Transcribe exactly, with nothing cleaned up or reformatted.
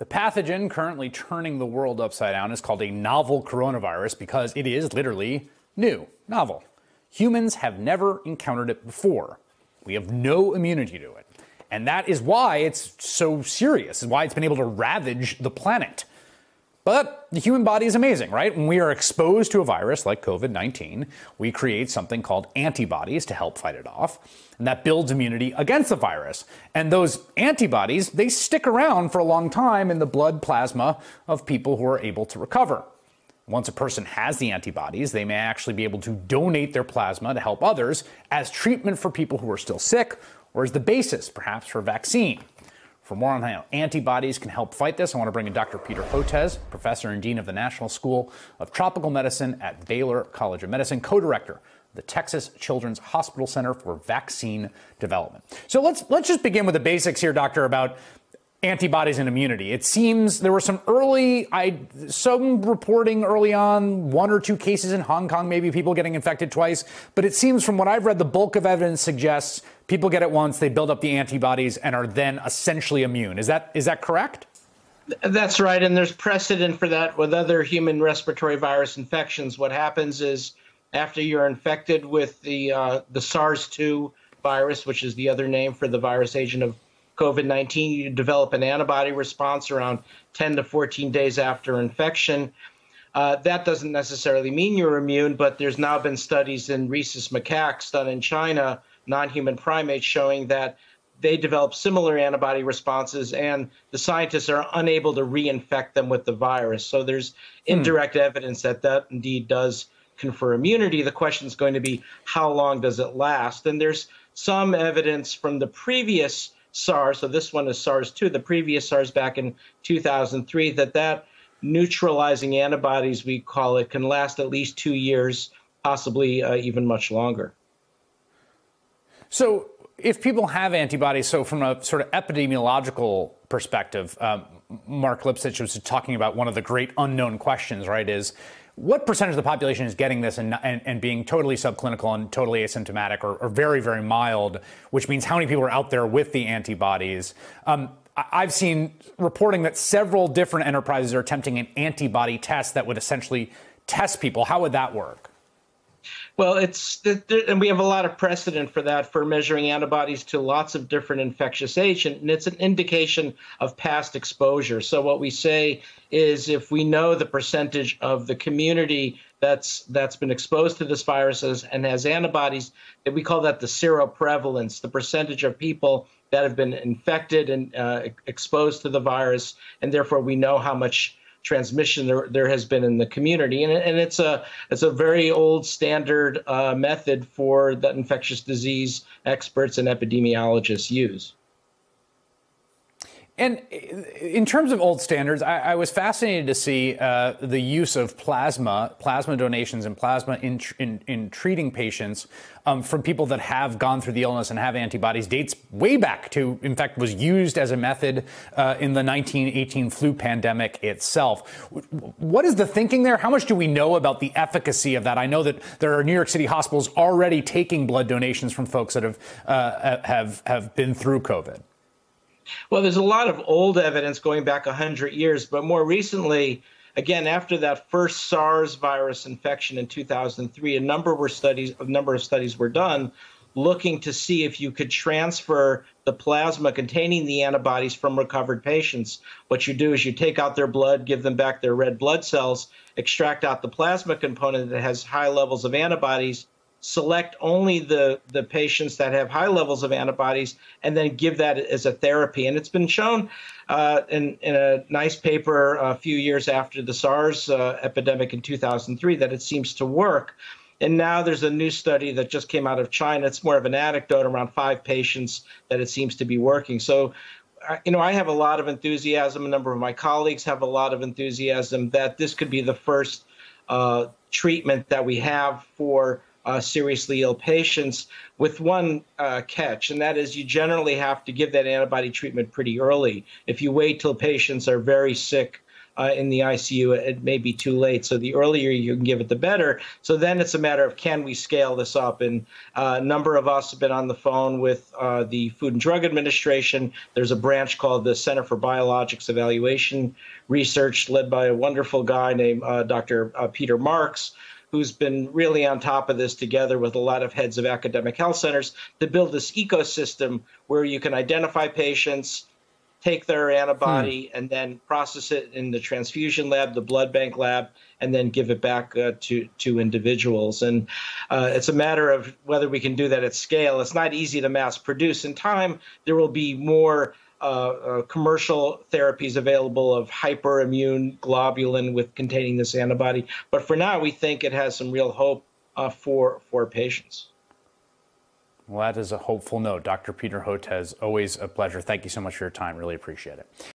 The pathogen currently turning the world upside down is called a novel coronavirus because it is literally new, novel. Humans have never encountered it before. We have no immunity to it. And that is why it's so serious, and why it's been able to ravage the planet. But the human body is amazing, right? When we are exposed to a virus like COVID nineteen, we create something called antibodies to help fight it off. And that builds immunity against the virus. And those antibodies, they stick around for a long time in the blood plasma of people who are able to recover. Once a person has the antibodies, they may actually be able to donate their plasma to help others as treatment for people who are still sick, or as the basis, perhaps, for a vaccine. For more on how antibodies can help fight this, I want to bring in Doctor Peter Hotez, professor and dean of the National School of Tropical Medicine at Baylor College of Medicine, co-director of the Texas Children's Hospital Center for Vaccine Development. So let's, let's just begin with the basics here, doctor, about antibodies and immunity. It seems there were some early, I, some reporting early on, one or two cases in Hong Kong, maybe people getting infected twice. But it seems from what I've read, the bulk of evidence suggests people get it once, they build up the antibodies and are then essentially immune. Is that, is that correct? That's right. And there's precedent for that with other human respiratory virus infections. What happens is after you're infected with the, uh, the SARS two virus, which is the other name for the virus agent of COVID nineteen, you develop an antibody response around ten to fourteen days after infection. Uh, that doesn't necessarily mean you're immune, but there's now been studies in rhesus macaques done in China, non-human primates, showing that they develop similar antibody responses, and the scientists are unable to reinfect them with the virus. So there's indirect hmm. evidence that that indeed does confer immunity. The question is going to be, how long does it last? And there's some evidence from the previous SARS, so this one is SARS two, the previous SARS back in two thousand three, that that neutralizing antibodies, we call it, can last at least two years, possibly uh, even much longer. So if people have antibodies, so from a sort of epidemiological perspective, um, Mark Lipsitch was talking about one of the great unknown questions, right, is what percentage of the population is getting this and, and, and being totally subclinical and totally asymptomatic or, or very, very mild, which means how many people are out there with the antibodies? Um, I've seen reporting that several different enterprises are attempting an antibody test that would essentially test people. How would that work? Well, it's, and we have a lot of precedent for that, for measuring antibodies to lots of different infectious agents, and it's an indication of past exposure. So what we say is if we know the percentage of the community that's that's been exposed to this virus and has antibodies, that we call that the seroprevalence, the percentage of people that have been infected and uh, exposed to the virus, and therefore we know how much transmission there, there has been in the community. And, and it's a it's a very old standard uh, method for that infectious disease experts and epidemiologists use. And in terms of old standards, I, I was fascinated to see uh, the use of plasma, plasma donations and plasma in, in, in treating patients um, from people that have gone through the illness and have antibodies dates way back to, in fact, was used as a method uh, in the nineteen eighteen flu pandemic itself. What is the thinking there? How much do we know about the efficacy of that? I know that there are New York City hospitals already taking blood donations from folks that have, uh, have, have been through COVID. Well, there's a lot of old evidence going back one hundred years, but more recently, again, after that first SARS virus infection in two thousand three, a number were studies, a number of studies were done looking to see if you could transfer the plasma containing the antibodies from recovered patients. What you do is you take out their blood, give them back their red blood cells, extract out the plasma component that has high levels of antibodies, select only the, the patients that have high levels of antibodies, and then give that as a therapy. And it's been shown uh, in, in a nice paper a few years after the SARS uh, epidemic in two thousand three that it seems to work. And now there's a new study that just came out of China. It's more of an anecdote, around five patients, that it seems to be working. So, you know, I have a lot of enthusiasm. A number of my colleagues have a lot of enthusiasm that this could be the first uh, treatment that we have for Uh, seriously ill patients, with one uh, catch, and that is you generally have to give that antibody treatment pretty early. If you wait till patients are very sick, uh, in the I C U, it may be too late. So the earlier you can give it, the better. So then it's a matter of, can we scale this up? And uh, a number of us have been on the phone with uh, the Food and Drug Administration. There's a branch called the Center for Biologics Evaluation Research, led by a wonderful guy named uh, Doctor Uh, Peter Marks, who's been really on top of this together with a lot of heads of academic health centers to build this ecosystem where you can identify patients, take their antibody, hmm. and then process it in the transfusion lab, the blood bank lab, and then give it back uh, to, to individuals. And uh, it's a matter of whether we can do that at scale. It's not easy to mass produce. In time, there will be more Uh, uh, commercial therapies available of hyperimmune globulin with containing this antibody. But for now, we think it has some real hope uh, for, for patients. Well, that is a hopeful note. Doctor Peter Hotez, always a pleasure. Thank you so much for your time. Really appreciate it.